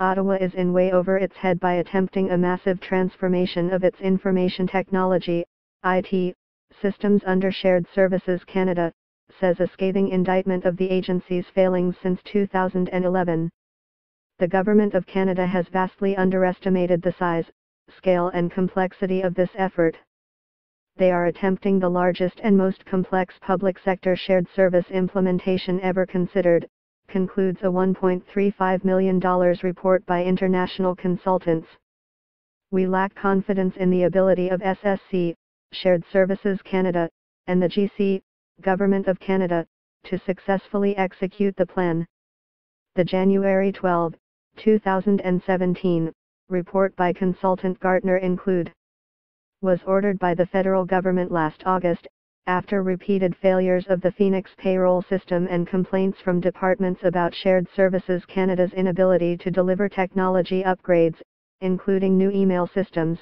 Ottawa is in way over its head by attempting a massive transformation of its information technology, IT, systems under Shared Services Canada, says a scathing indictment of the agency's failings since 2011. The Government of Canada has vastly underestimated the size, scale and complexity of this effort. They are attempting the largest and most complex public sector shared service implementation ever considered, concludes a $1.35 million report by international consultants. We lack confidence in the ability of SSC, Shared Services Canada, and the GC, Government of Canada, to successfully execute the plan. The January 12, 2017, report by consultant Gartner include was ordered by the federal government last August, after repeated failures of the Phoenix payroll system and complaints from departments about Shared Services Canada's inability to deliver technology upgrades, including new email systems.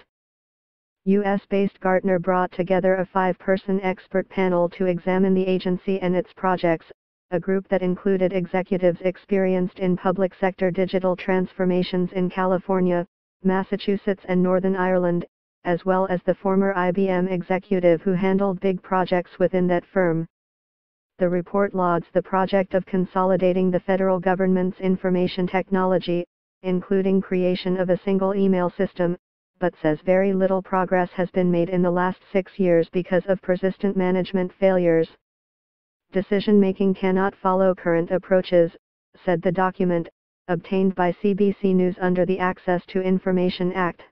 U.S.-based Gartner brought together a five-person expert panel to examine the agency and its projects, a group that included executives experienced in public sector digital transformations in California, Massachusetts and Northern Ireland, as well as the former IBM executive who handled big projects within that firm. The report lauds the project of consolidating the federal government's information technology, including creation of a single email system, but says very little progress has been made in the last 6 years because of persistent management failures. Decision-making cannot follow current approaches, said the document, obtained by CBC News under the Access to Information Act.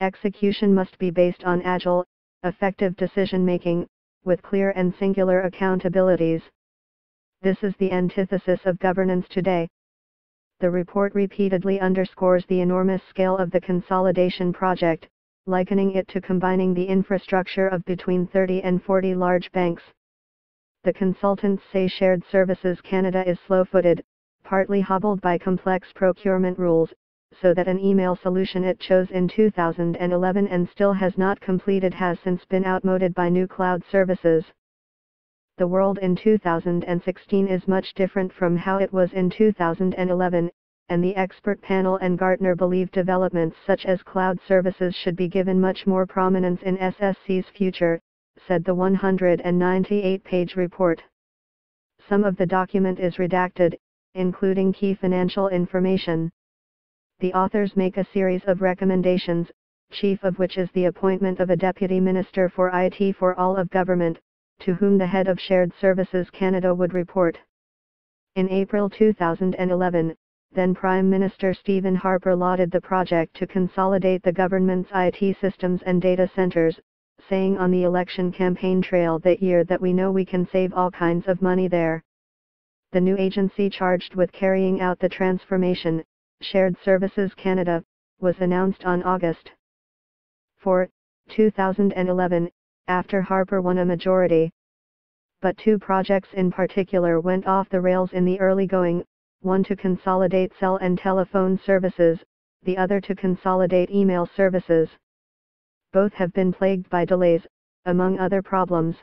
Execution must be based on agile, effective decision-making, with clear and singular accountabilities. This is the antithesis of governance today. The report repeatedly underscores the enormous scale of the consolidation project, likening it to combining the infrastructure of between 30 and 40 large banks. The consultants say Shared Services Canada is slow-footed, partly hobbled by complex procurement rules, so that an email solution it chose in 2011 and still has not completed has since been outmoded by new cloud services. The world in 2016 is much different from how it was in 2011, and the expert panel and Gartner believe developments such as cloud services should be given much more prominence in SSC's future, said the 198-page report. Some of the document is redacted, including key financial information. The authors make a series of recommendations, chief of which is the appointment of a deputy minister for IT for all of government, to whom the head of Shared Services Canada would report. In April 2011, then Prime Minister Stephen Harper lauded the project to consolidate the government's IT systems and data centres, saying on the election campaign trail that year that we know we can save all kinds of money there. The new agency charged with carrying out the transformation, Shared Services Canada, was announced on August 4, 2011, after Harper won a majority. But two projects in particular went off the rails in the early going, one to consolidate cell and telephone services, the other to consolidate email services. Both have been plagued by delays, among other problems.